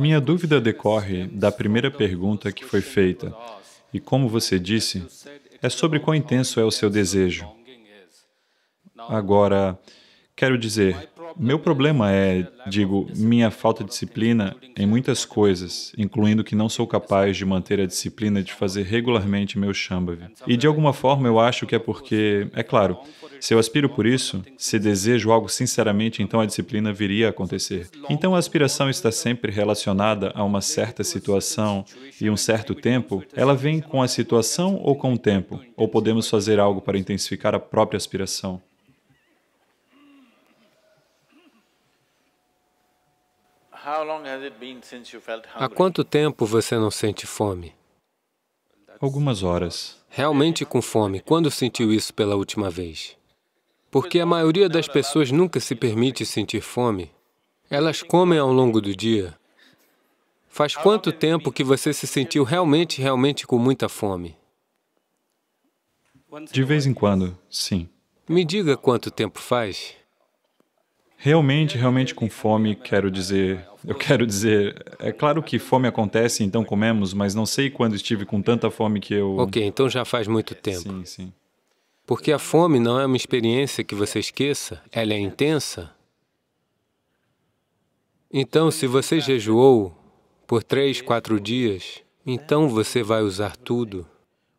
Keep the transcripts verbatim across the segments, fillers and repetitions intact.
Minha dúvida decorre da primeira pergunta que foi feita, e como você disse, é sobre quão intenso é o seu desejo. Agora, quero dizer, meu problema é, digo, minha falta de disciplina em muitas coisas, incluindo que não sou capaz de manter a disciplina de fazer regularmente meu Shambhavi. E de alguma forma eu acho que é porque, é claro, se eu aspiro por isso, se desejo algo sinceramente, então a disciplina viria a acontecer. Então a aspiração está sempre relacionada a uma certa situação e um certo tempo, ela vem com a situação ou com o tempo, ou podemos fazer algo para intensificar a própria aspiração. Há quanto tempo você não sente fome? Algumas horas. Realmente com fome, quando sentiu isso pela última vez? Porque a maioria das pessoas nunca se permite sentir fome. Elas comem ao longo do dia. Faz quanto tempo que você se sentiu realmente, realmente com muita fome? De vez em quando, sim. Me diga quanto tempo faz. Realmente, realmente com fome, quero dizer... Eu quero dizer... É claro que fome acontece, então comemos, mas não sei quando estive com tanta fome que eu... Ok, então já faz muito tempo. Sim, sim. Porque a fome não é uma experiência que você esqueça, ela é intensa. Então, se você jejuou por três, quatro dias, então você vai usar tudo.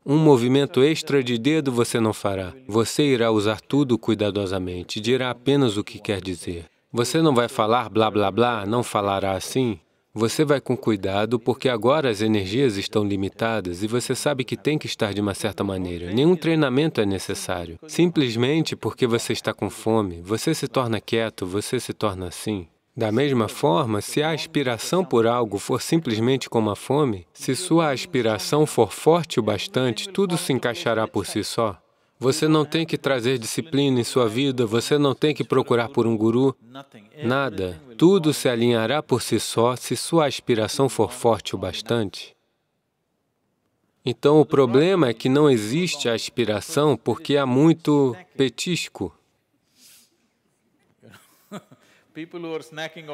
Um movimento extra de dedo você não fará. Você irá usar tudo cuidadosamente, dirá apenas o que quer dizer. Você não vai falar blá blá blá, não falará assim. Você vai com cuidado, porque agora as energias estão limitadas e você sabe que tem que estar de uma certa maneira. Nenhum treinamento é necessário. Simplesmente porque você está com fome, você se torna quieto, você se torna assim. Da mesma forma, se a aspiração por algo for simplesmente como a fome, se sua aspiração for forte o bastante, tudo se encaixará por si só. Você não tem que trazer disciplina em sua vida, você não tem que procurar por um guru, nada. Tudo se alinhará por si só se sua aspiração for forte o bastante. Então, o problema é que não existe a aspiração porque há muito petisco.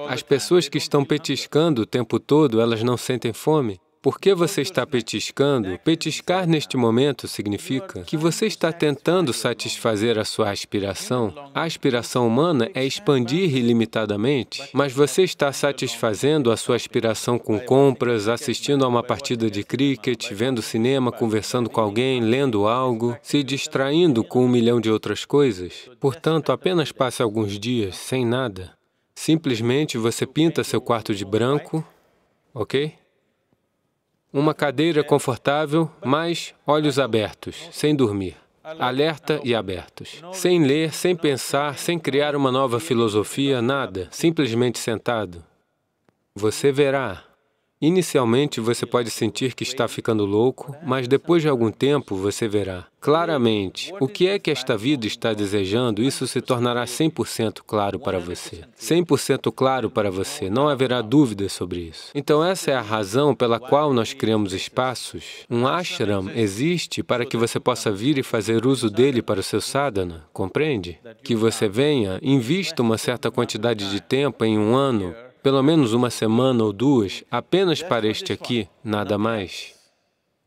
As pessoas que estão petiscando o tempo todo, elas não sentem fome. Por que você está petiscando? Petiscar neste momento significa que você está tentando satisfazer a sua aspiração. A aspiração humana é expandir ilimitadamente, mas você está satisfazendo a sua aspiração com compras, assistindo a uma partida de críquete, vendo cinema, conversando com alguém, lendo algo, se distraindo com um milhão de outras coisas. Portanto, apenas passe alguns dias sem nada. Simplesmente você pinta seu quarto de branco, ok? Uma cadeira confortável, mas olhos abertos, sem dormir, alerta e abertos. Sem ler, sem pensar, sem criar uma nova filosofia, nada, simplesmente sentado. Você verá. Inicialmente, você pode sentir que está ficando louco, mas depois de algum tempo, você verá. Claramente, o que é que esta vida está desejando, isso se tornará cem por cento claro para você. cem por cento claro para você, não haverá dúvidas sobre isso. Então, essa é a razão pela qual nós criamos espaços. Um ashram existe para que você possa vir e fazer uso dele para o seu sadhana, compreende? Que você venha, invista uma certa quantidade de tempo em um ano, pelo menos uma semana ou duas, apenas para este aqui, nada mais.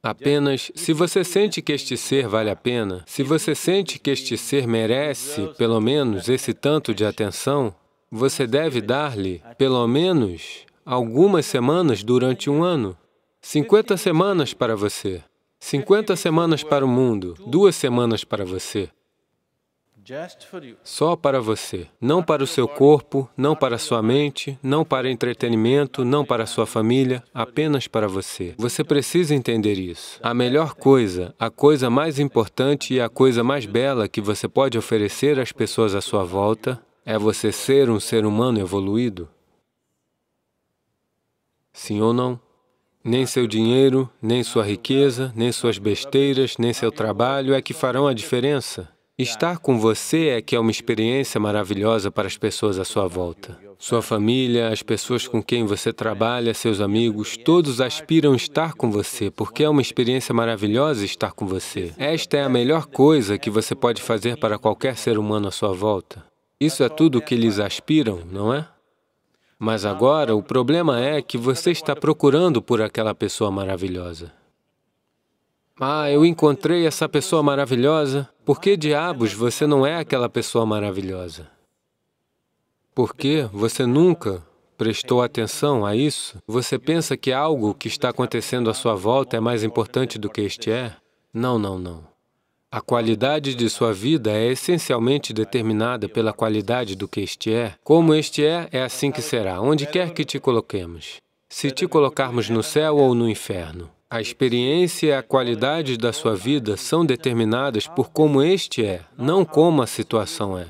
Apenas, se você sente que este ser vale a pena, se você sente que este ser merece, pelo menos, esse tanto de atenção, você deve dar-lhe, pelo menos, algumas semanas durante um ano. cinquenta semanas para você, cinquenta semanas para o mundo, duas semanas para você. Só para você, não para o seu corpo, não para a sua mente, não para entretenimento, não para a sua família, apenas para você. Você precisa entender isso. A melhor coisa, a coisa mais importante e a coisa mais bela que você pode oferecer às pessoas à sua volta é você ser um ser humano evoluído. Sim ou não? Nem seu dinheiro, nem sua riqueza, nem suas besteiras, nem seu trabalho é que farão a diferença. Estar com você é que é uma experiência maravilhosa para as pessoas à sua volta. Sua família, as pessoas com quem você trabalha, seus amigos, todos aspiram estar com você, porque é uma experiência maravilhosa estar com você. Esta é a melhor coisa que você pode fazer para qualquer ser humano à sua volta. Isso é tudo o que eles aspiram, não é? Mas agora o problema é que você está procurando por aquela pessoa maravilhosa. Ah, eu encontrei essa pessoa maravilhosa. Por que diabos você não é aquela pessoa maravilhosa? Porque você nunca prestou atenção a isso? Você pensa que algo que está acontecendo à sua volta é mais importante do que este é? Não, não, não. A qualidade de sua vida é essencialmente determinada pela qualidade do que este é. Como este é, é assim que será, onde quer que te coloquemos. Se te colocarmos no céu ou no inferno, a experiência e a qualidade da sua vida são determinadas por como este é, não como a situação é.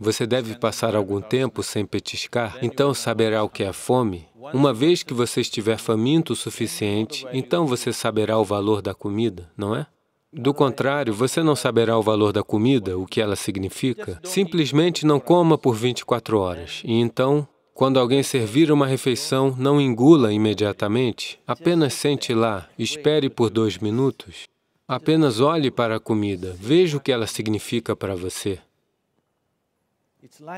Você deve passar algum tempo sem petiscar, então saberá o que é fome. Uma vez que você estiver faminto o suficiente, então você saberá o valor da comida, não é? Do contrário, você não saberá o valor da comida, o que ela significa. Simplesmente não coma por vinte e quatro horas. E então, quando alguém servir uma refeição, não engula imediatamente. Apenas sente lá, espere por dois minutos. Apenas olhe para a comida, veja o que ela significa para você.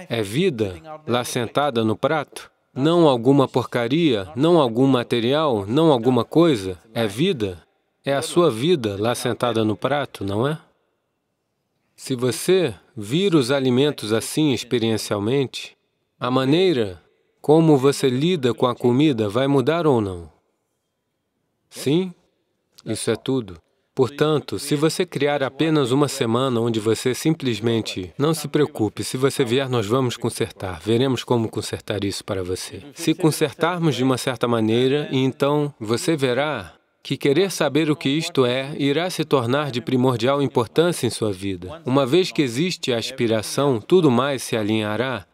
É vida lá sentada no prato? Não alguma porcaria, não algum material, não alguma coisa. É vida? É a sua vida lá sentada no prato, não é? Se você vir os alimentos assim experiencialmente, a maneira como você lida com a comida vai mudar ou não? Sim? Isso é tudo. Portanto, se você criar apenas uma semana onde você simplesmente... Não se preocupe, se você vier, nós vamos consertar. Veremos como consertar isso para você. Se consertarmos de uma certa maneira, então você verá que querer saber o que isto é irá se tornar de primordial importância em sua vida. Uma vez que existe a aspiração, tudo mais se alinhará.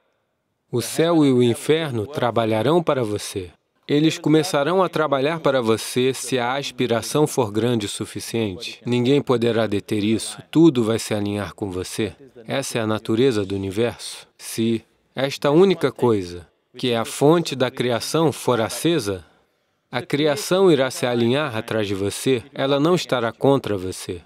O céu e o inferno trabalharão para você. Eles começarão a trabalhar para você se a aspiração for grande o suficiente. Ninguém poderá deter isso, tudo vai se alinhar com você. Essa é a natureza do universo. Se esta única coisa, que é a fonte da criação, for acesa, a criação irá se alinhar atrás de você, ela não estará contra você.